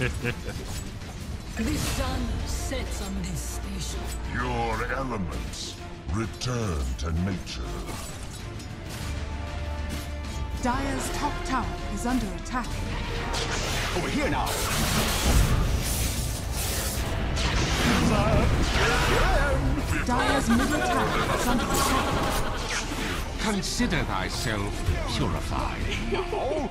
The sun sets on this station. Your elements return to nature. Dire's top tower is under attack. Over here now! Dire's middle tower is under attack. Consider thyself purified.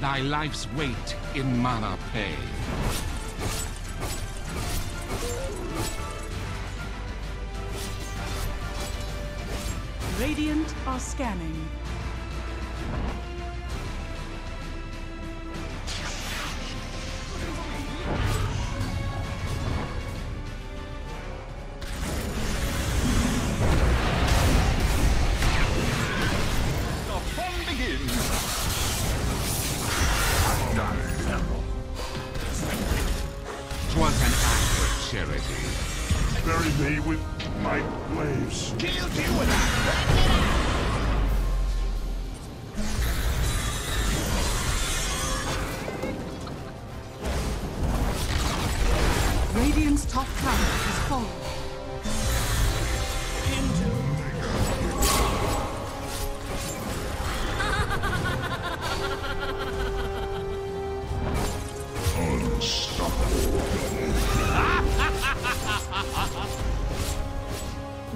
Thy life's weight in mana pay. Radiant are scanning. Radiant's top tower is falling. Unstoppable.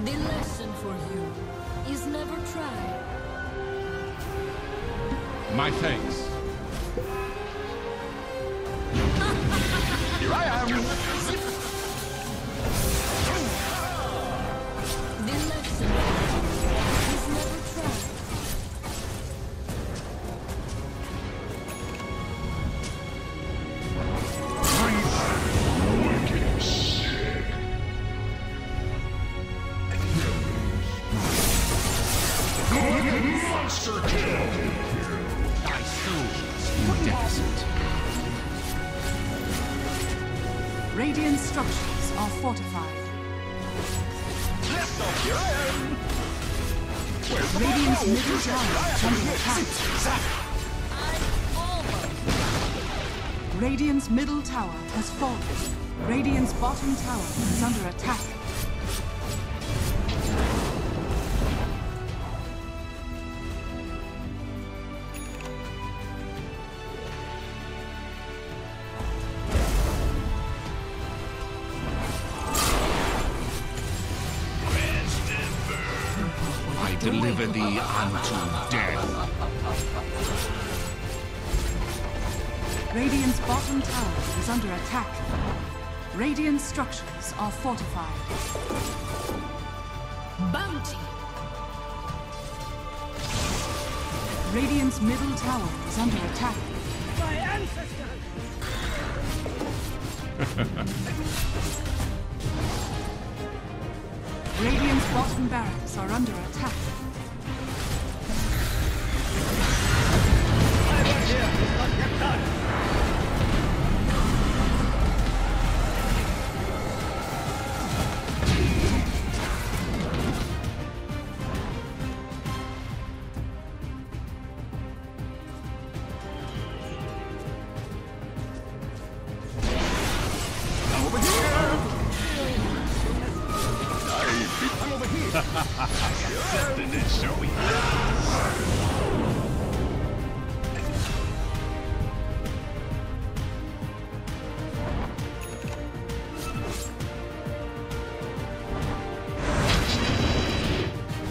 The lesson for you is never try. My thanks. Here I am! The lesson is never tried. Wicked sick. Good monster kill! Thy souls deficit. Radiant structures are fortified. Radiant's middle tower is under attack. Radiant's middle tower has fallen. Radiant's bottom tower is under attack. Deliver thee unto death. Radiant's bottom tower is under attack. Radiant structures are fortified. Bounty! Radiant's middle tower is under attack. My ancestors! Radiant's bottom barracks are under attack.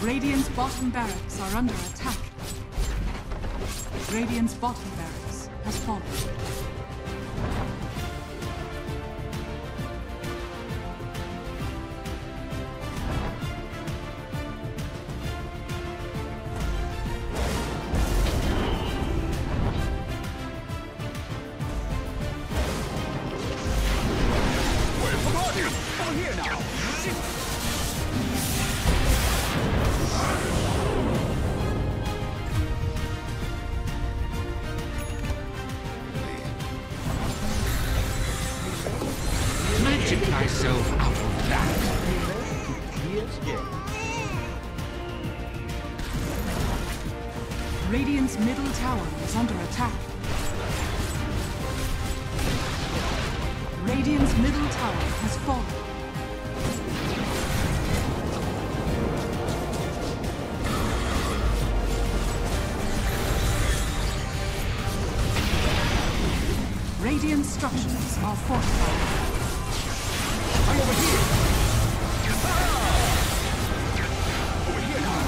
Radiant's bottom barracks are under attack. Radiant's bottom barracks has fallen. what you get. Radiant's middle tower is under attack. Radiant's middle tower has fallen. Radiant structures are fortified. I'm over here! Ah! Over here now!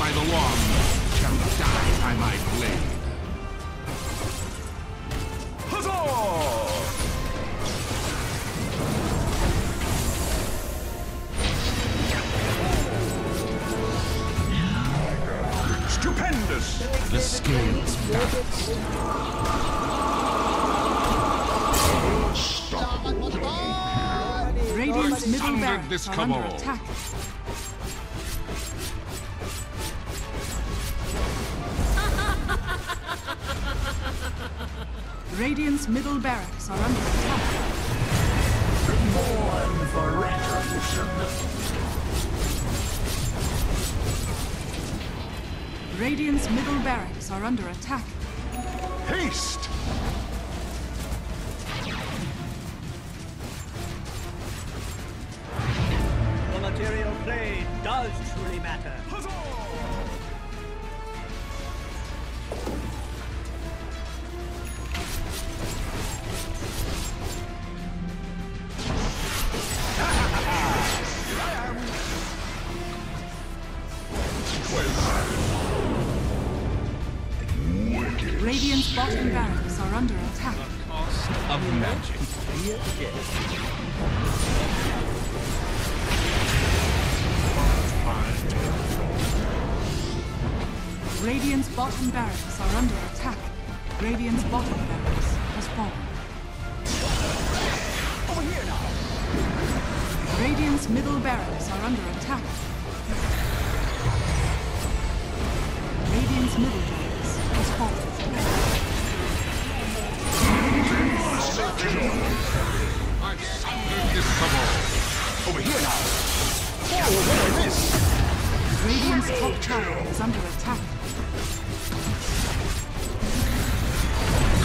By the law shall die by my blade. Huzzah! Stupendous! The scales balanced. Radiant's middle barracks are under attack. Radiant's middle barracks are under attack. Mourn for retribution. Radiant's middle barracks are under attack. Haste! The material plane does truly matter. Huzzah! Radiant's bottom barracks are under attack. The cost of magic. Yes. Radiant's bottom barracks are under attack. Radiant's bottom barracks has fallen. Over here now! Radiant's middle barracks are under attack. Radiant's middle barracks has fallen. I've sundered this trouble. Over here now. Forward with this. Radiant's top tower is under attack.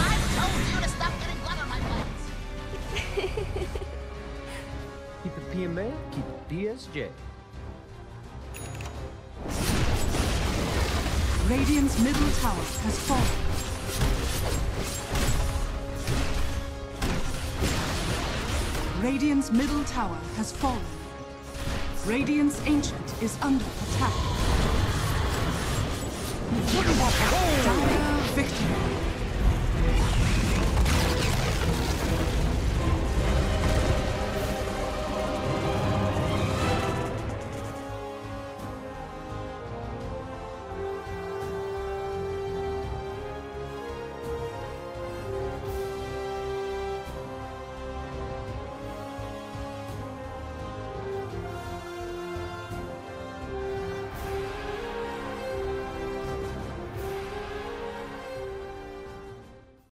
I told you to stop getting blood on my buttons. Keep it PMA, keep it DSJ. Radiant's middle tower has fallen. Radiant's middle tower has fallen. Radiant's ancient is under attack. What about victory?